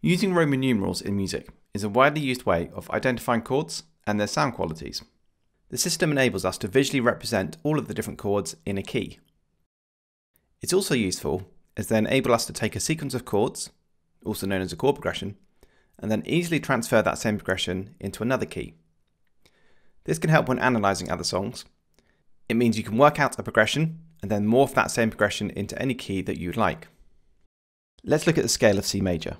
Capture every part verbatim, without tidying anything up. Using Roman numerals in music is a widely used way of identifying chords and their sound qualities. The system enables us to visually represent all of the different chords in a key. It's also useful as they enable us to take a sequence of chords, also known as a chord progression, and then easily transfer that same progression into another key. This can help when analysing other songs. It means you can work out a progression and then morph that same progression into any key that you'd like. Let's look at the scale of C major.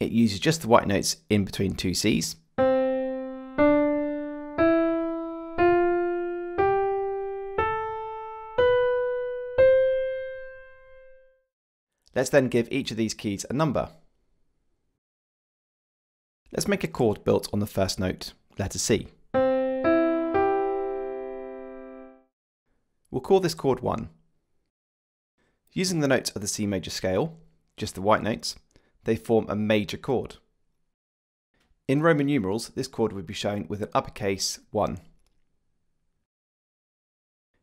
It uses just the white notes in between two Cs. Let's then give each of these keys a number. Let's make a chord built on the first note, letter C. We'll call this chord one. Using the notes of the C major scale, just the white notes, they form a major chord. In Roman numerals, this chord would be shown with an uppercase one.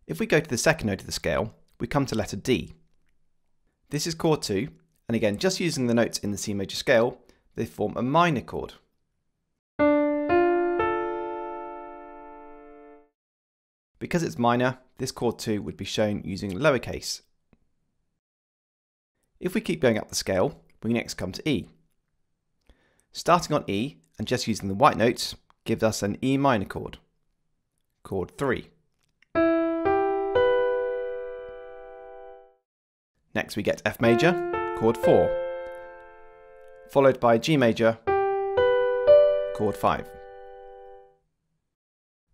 If we go to the second note of the scale, we come to letter D. This is chord two, and again, just using the notes in the C major scale, they form a minor chord. Because it's minor, this chord two would be shown using lowercase. If we keep going up the scale, we next come to E. Starting on E and just using the white notes gives us an E minor chord, chord three. Next we get F major, chord four, followed by G major, chord five.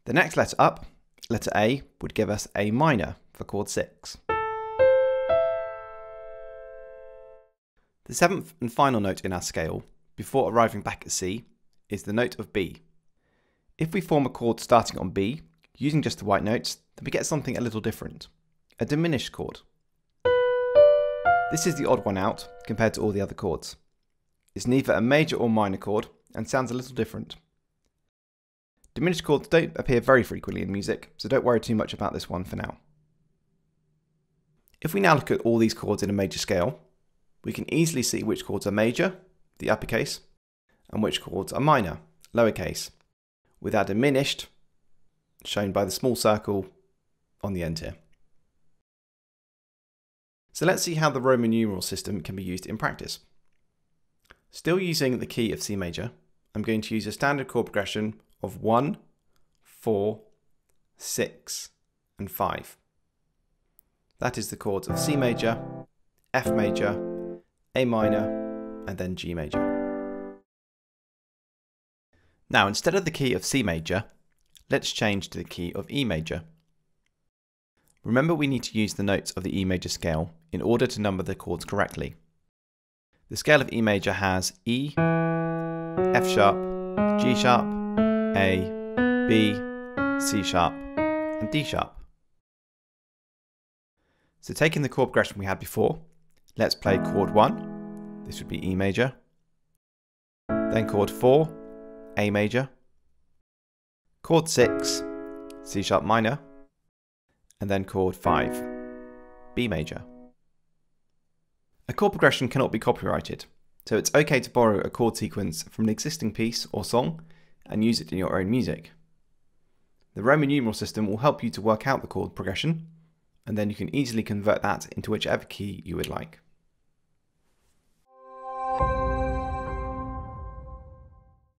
The next letter up, letter A, would give us A minor for chord six. The seventh and final note in our scale, before arriving back at C, is the note of B. If we form a chord starting on B, using just the white notes, then we get something a little different, a diminished chord. This is the odd one out compared to all the other chords. It's neither a major or minor chord and sounds a little different. Diminished chords don't appear very frequently in music, so don't worry too much about this one for now. If we now look at all these chords in a major scale, we can easily see which chords are major, the uppercase, and which chords are minor, lowercase, with our diminished, shown by the small circle on the end here. So let's see how the Roman numeral system can be used in practice. Still using the key of C major, I'm going to use a standard chord progression of one, four, six, and five. That is the chords of C major, F major, A minor, and then G major. Now, instead of the key of C major, let's change to the key of E major. Remember, we need to use the notes of the E major scale in order to number the chords correctly. The scale of E major has E, F sharp, G sharp, A, B, C sharp, and D sharp. So taking the chord progression we had before, let's play chord one, this would be E major, then chord four, A major, chord six, C sharp minor, and then chord five, B major. A chord progression cannot be copyrighted, so it's okay to borrow a chord sequence from an existing piece or song and use it in your own music. The Roman numeral system will help you to work out the chord progression, and then you can easily convert that into whichever key you would like.